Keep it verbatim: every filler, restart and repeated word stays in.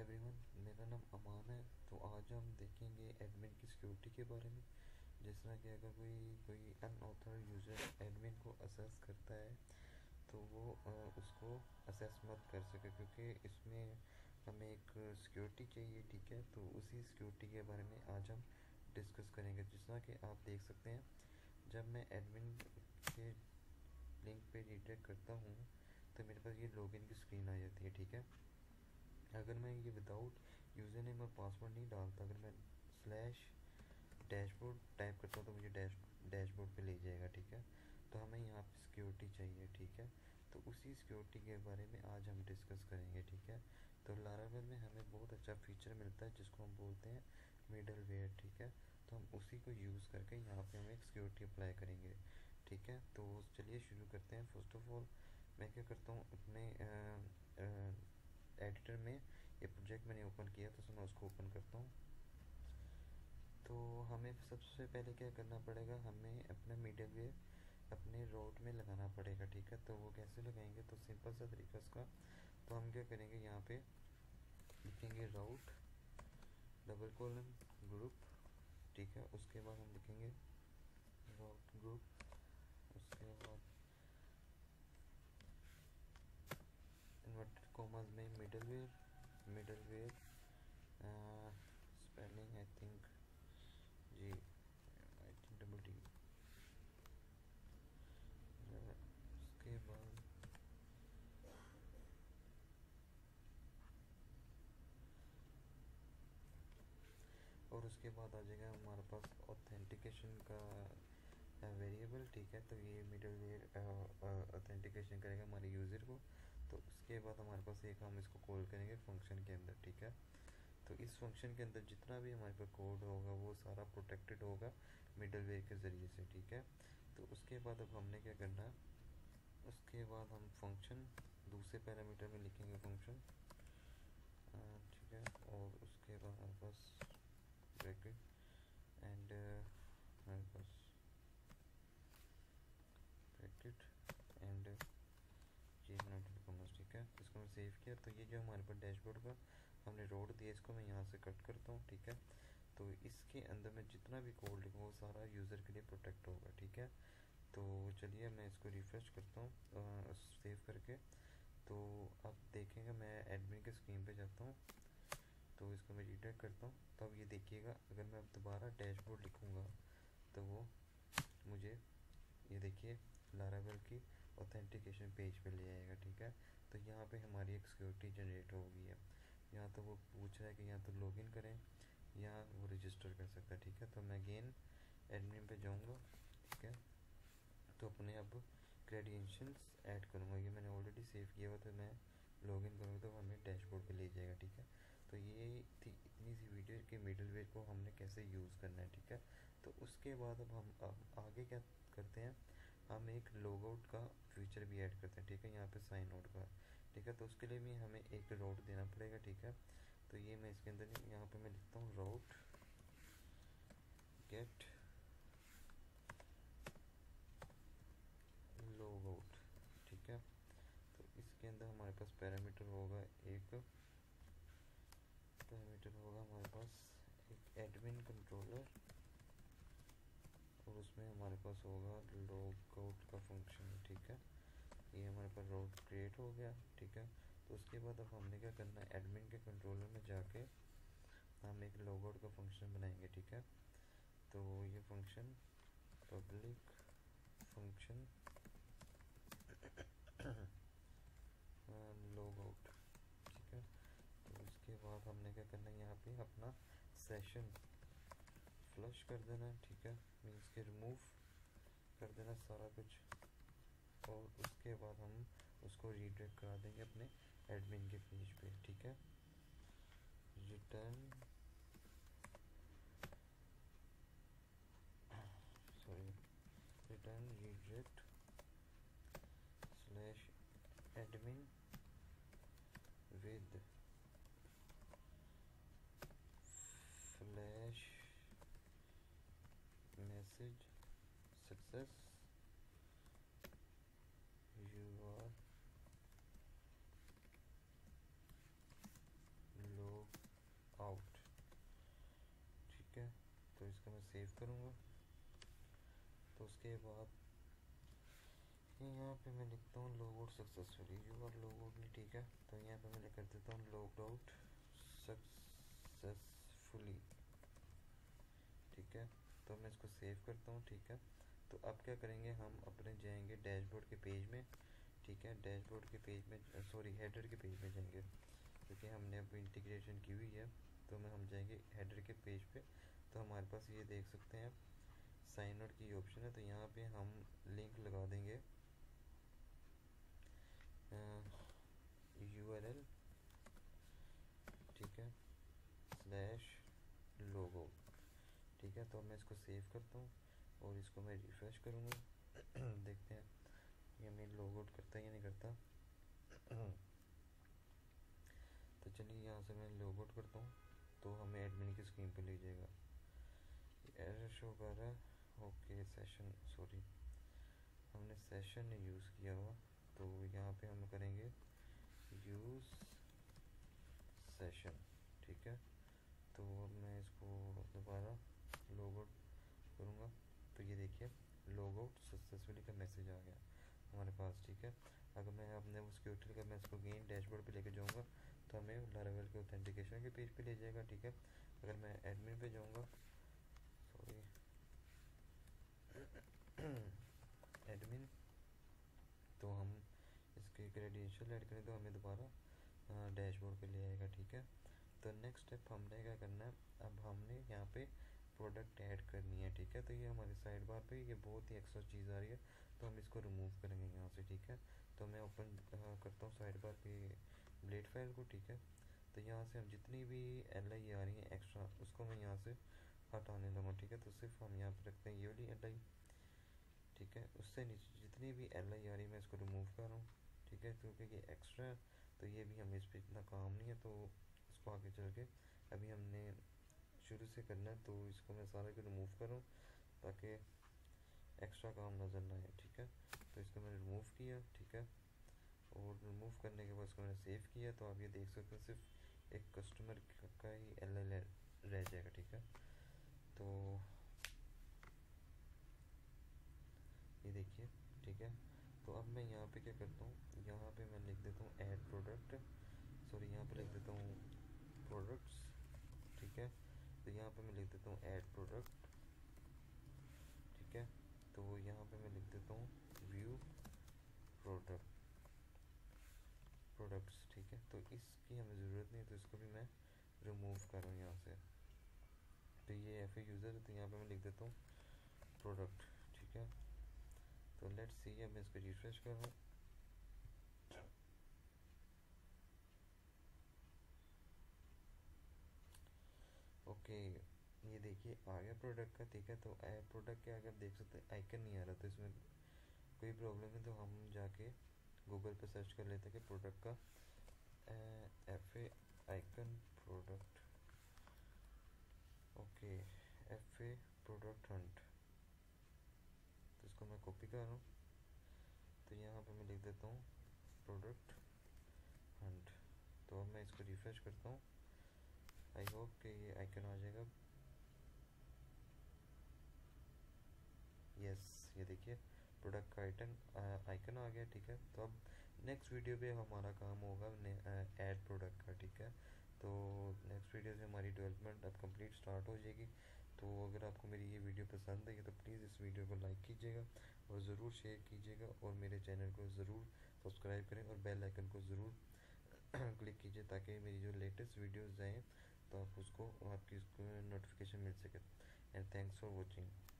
Everyone, मेरा नाम अमान है। तो आज हम देखेंगे एडमिन की सिक्योरिटी के बारे में। जिस तरह कि अगर कोई कोई अनऑथराइज्ड यूज़र एडमिन को एक्सेस करता है तो वो उसको एक्सेस मत कर सके, क्योंकि इसमें हमें एक सिक्योरिटी चाहिए, ठीक है। तो उसी सिक्योरिटी के बारे में आज हम डिस्कस करेंगे। जिस तरह कि आप देख सकते हैं, जब मैं एडमिन के लिंक पर रिडायरेक्ट करता हूँ तो मेरे पास ये लॉगिन की स्क्रीन आ जाती है, ठीक है। अगर मैं ये विदाउट यूज़र नेम और पासवर्ड नहीं डालता, अगर मैं स्लैश डैशबोर्ड टाइप करता हूँ तो मुझे डैश डैशबोर्ड पे ले जाएगा, ठीक है। तो हमें यहाँ पे सिक्योरिटी चाहिए, ठीक है। तो उसी सिक्योरिटी के बारे में आज हम डिस्कस करेंगे, ठीक है। तो लारावेल में हमें बहुत अच्छा फीचर मिलता है जिसको हम बोलते हैं मिडलवेयर, ठीक है। तो हम उसी को यूज़ करके यहाँ पर हम एक सिक्योरिटी अप्लाई करेंगे, ठीक है। तो चलिए शुरू करते हैं। फर्स्ट ऑफ ऑल मैं क्या करता हूँ, अपने आ, आ, एडिटर में ये प्रोजेक्ट मैंने ओपन किया तो मैं उसको ओपन करता हूँ। तो हमें सबसे पहले क्या करना पड़ेगा, हमें अपना मिडलवेयर अपने रोड में लगाना पड़ेगा, ठीक है। तो वो कैसे लगाएंगे, तो सिंपल सा तरीका उसका। तो हम क्या करेंगे, यहाँ पे लिखेंगे राउट डबल कॉलम ग्रुप, ठीक है। उसके बाद हम लिखेंगे राउट ग्रुप, उसके बाद इन्वर्टेड कॉमास में middleware middleware spelling I think G I think double T. उसके बाद और उसके बाद आ जाएगा हमारे पास ऑथेंटिकेशन का वेरिएबल, ठीक है। तो ये मिडलवेयर ऑथेंटिकेशन करेगा हमारे यूज़र को। तो उसके बाद हमारे पास एक हम इसको कॉल करेंगे फंक्शन के अंदर, ठीक है। तो इस फंक्शन के अंदर जितना भी हमारे पास कोड होगा वो सारा प्रोटेक्टेड होगा मिडलवेयर के ज़रिए से, ठीक है। तो उसके बाद अब हमने क्या करना है, उसके बाद हम फंक्शन दूसरे पैरामीटर में लिखेंगे फंक्शन, ठीक है। और उसके बाद हमारे पास ब्रैकेट एंड हमारे पास ब्रैकेट एंड ये नोटिफिकेशन, ठीक है। इसको मैं सेव किया। तो ये जो हमारे पास डैशबोर्ड का हमने रोड दिया, इसको मैं यहाँ से कट करता हूँ, ठीक है। तो इसके अंदर मैं जितना भी कोड लिखूँ वो सारा यूज़र के लिए प्रोटेक्ट होगा, ठीक है। तो चलिए मैं इसको रिफ्रेश करता हूँ सेव करके। तो आप देखेंगे मैं एडमिन के स्क्रीन पे जाता हूँ, तो इसको मैं रिडायरेक्ट करता हूँ। तो अब ये देखिएगा, अगर मैं अब दोबारा डैशबोर्ड लिखूँगा तो वो मुझे ये देखिए लारावेल की ऑथेंटिकेशन पेज पे ले आएगा, ठीक है। तो यहाँ पे हमारी एक सिक्योरिटी जनरेट हो गई है। यहाँ तो वो पूछ रहा है कि या तो लॉगिन करें या वो रजिस्टर कर सकता है, ठीक है। तो मैं अगेन एडमिन पे जाऊँगा, ठीक है। तो अपने अब क्रेडेंशियल्स ऐड करूँगा, ये मैंने ऑलरेडी सेव किया हुआ। तो मैं लॉगिन करूँगा तो हमें डैशबोर्ड पे ले जाएगा, ठीक है। तो ये थी इतनी सी वीडियो के मिडलवेयर को हमने कैसे यूज़ करना है, ठीक है। तो उसके बाद अब हम अब आगे क्या करते हैं, हम एक लॉगआउट का फीचर भी ऐड करते हैं, ठीक है। यहाँ पे साइन आउट का, ठीक है। तो उसके लिए भी हमें एक राउट देना पड़ेगा, ठीक है। तो ये मैं इसके अंदर यहाँ पे मैं लिखता हूँ राउट गेट लॉगआउट, ठीक है। तो इसके अंदर हमारे पास पैरामीटर होगा, एक पैरामीटर होगा हमारे पास एक एडमिन कंट्रोलर, और उसमें हमारे पास होगा लॉगआउट का फंक्शन, ठीक है। ये हमारे पास राउट क्रिएट हो गया, ठीक है। तो उसके बाद अब हमने क्या करना है, एडमिन के कंट्रोलर में जाके हम एक लॉगआउट का फंक्शन बनाएंगे, ठीक है। तो ये फंक्शन पब्लिक फंक्शन लॉगआउट, ठीक है। तो उसके बाद हमने क्या करना है, यहाँ पे अपना सेशन फ्लश कर देना है, ठीक है। मीन्स के रिमूव कर देना सारा कुछ, और उसके बाद हम उसको रीडायरेक्ट करा देंगे अपने एडमिन के पेज पे, ठीक है। return, return reject slash admin with flash message success, you are लो सेव करूँगा। तो उसके बाद यहाँ पे मैं लिखता हूँ लॉगआउट सक्सेसफुली, जो और लॉगआउट नहीं ठीक है, तो यहाँ पे मैं लिख कर देता हूँ लॉगआउट सक्सेसफुली, ठीक है। तो मैं इसको सेव करता हूँ, ठीक है। तो अब क्या करेंगे, हम अपने जाएंगे डैशबोर्ड के पेज में, ठीक है। डैशबोर्ड के पेज में सॉरी हेडर के पेज में जाएंगे, क्योंकि हमने अब इंटीग्रेशन की हुई है। तो मैं हम जाएंगे हेडर के पेज पे, तो हमारे पास ये देख सकते हैं आप साइन आउट की ऑप्शन है। तो यहाँ पे हम लिंक लगा देंगे यूआरएल, ठीक है, स्लैश लोगो, ठीक है। तो मैं इसको सेव करता हूँ और इसको मैं रिफ्रेश करूँगा। देखते हैं ये मैं लॉग आउट करता है या नहीं करता। तो चलिए यहाँ से मैं लॉग आउट करता हूँ, तो हमें एडमिन की स्क्रीन पे ले जाएगा। एरर शो कर रहा है, ओके सेशन, सॉरी हमने सेशन यूज़ किया हुआ। तो यहाँ पे हम करेंगे यूज़ सेशन, ठीक है। तो मैं इसको दोबारा लॉग आउट करूँगा, तो ये देखिए लॉग आउट सक्सेसफुली का मैसेज आ गया हमारे पास, ठीक है। अगर मैं अपने उसके होटल का मैं इसको गेन डैशबोर्ड पे लेके जाऊँगा तो हमें लारावेल के ऑथेंटिकेशन के पेज पे ले जाएगा, ठीक है। अगर मैं एडमिन पे जाऊँगा, सॉरी एडमिन, तो हम इसके क्रेडेंशियल ऐड करें तो हमें दोबारा डैशबोर्ड पे ले आएगा, ठीक है। तो नेक्स्ट स्टेप हमने क्या करना है, अब हमने यहाँ पे प्रोडक्ट ऐड करनी है, ठीक है। तो ये हमारे साइड बार पे ये बहुत ही एक्स्ट्रा चीज़ आ रही है, तो हम इसको रिमूव करेंगे यहाँ से, ठीक है। तो मैं ओपन करता हूँ साइड बार पे ब्लेड फाइल को, ठीक है। तो यहाँ से हम जितनी भी एल आई आ रही है एक्स्ट्रा, उसको मैं यहाँ से हटाने लगा, ठीक है। तो सिर्फ हम यहाँ पे रखते हैं ये वाली एल आई, ठीक है। उससे नीचे जितनी भी एल आई आ रही है मैं इसको रिमूव कर रहा हूँ, ठीक है, क्योंकि ये एक्स्ट्रा है। तो ये भी हमें इस पर इतना काम नहीं है, तो इसको आगे चल के अभी हमने शुरू से करना है। तो इसको मैं सारा को रिमूव कर रहा हूँ ताकि एक्स्ट्रा काम नजर ना आए, ठीक है। तो इसको मैंने रिमूव किया, ठीक है, और रिमूव करने के बाद इसको मैंने सेव किया। तो आप ये देख सकते हैं सिर्फ एक कस्टमर का ही एल एल रह जाएगा, ठीक है। तो ये देखिए, ठीक है। तो अब मैं यहाँ पे क्या करता हूँ, यहाँ पे मैं लिख देता हूँ ऐड प्रोडक्ट, सॉरी यहाँ पे लिख देता हूँ प्रोडक्ट्स, ठीक है। तो यहाँ पे मैं लिख देता हूँ ऐड प्रोडक्ट, ठीक है। तो यहाँ पे मैं लिख देता हूँ व्यू प्रोडक्ट प्रोडक्ट्स, ठीक है। तो इसकी हमें ज़रूरत नहीं है, तो इसको भी मैं रिमूव कर रहा हूँ यहाँ से। तो ये एफ ए यूज़र, तो यहाँ पे मैं लिख देता हूँ प्रोडक्ट, ठीक है। तो लेट्स सी, अब मैं इसको रिफ्रेश कर रहा हूँ। ओके, ये देखिए आ गया प्रोडक्ट का, ठीक है। तो ऐड प्रोडक्ट के आगे आप देख सकते हैं आइकन नहीं आ रहा, तो इसमें कोई प्रॉब्लम है। तो हम जाके गूगल पे सर्च कर लेते हैं कि प्रोडक्ट का F A icon product, okay F A product hunt. तो इसको मैं कॉपी कर रहा हूँ, तो यहाँ पे मैं लिख देता हूँ प्रोडक्ट हंट। तो अब मैं इसको रिफ्रेश करता हूँ, आई होप कि ये आइकन आ जाएगा। यस, ये देखिए प्रोडक्ट का आइटन आइकन आ गया, ठीक है। तो अब नेक्स्ट वीडियो पे हमारा काम होगा ऐड प्रोडक्ट का, ठीक है। तो नेक्स्ट वीडियो से हमारी डेवलपमेंट अब कंप्लीट स्टार्ट हो जाएगी। तो अगर आपको मेरी ये वीडियो पसंद आई तो प्लीज़ इस वीडियो को लाइक कीजिएगा और ज़रूर शेयर कीजिएगा, और मेरे चैनल को ज़रूर सब्सक्राइब करें और बेल आइकन को ज़रूर क्लिक कीजिए, ताकि मेरी जो लेटेस्ट वीडियोज़ आएँ तो आप उसको आपकी नोटिफिकेशन मिल सके। And thanks for watching.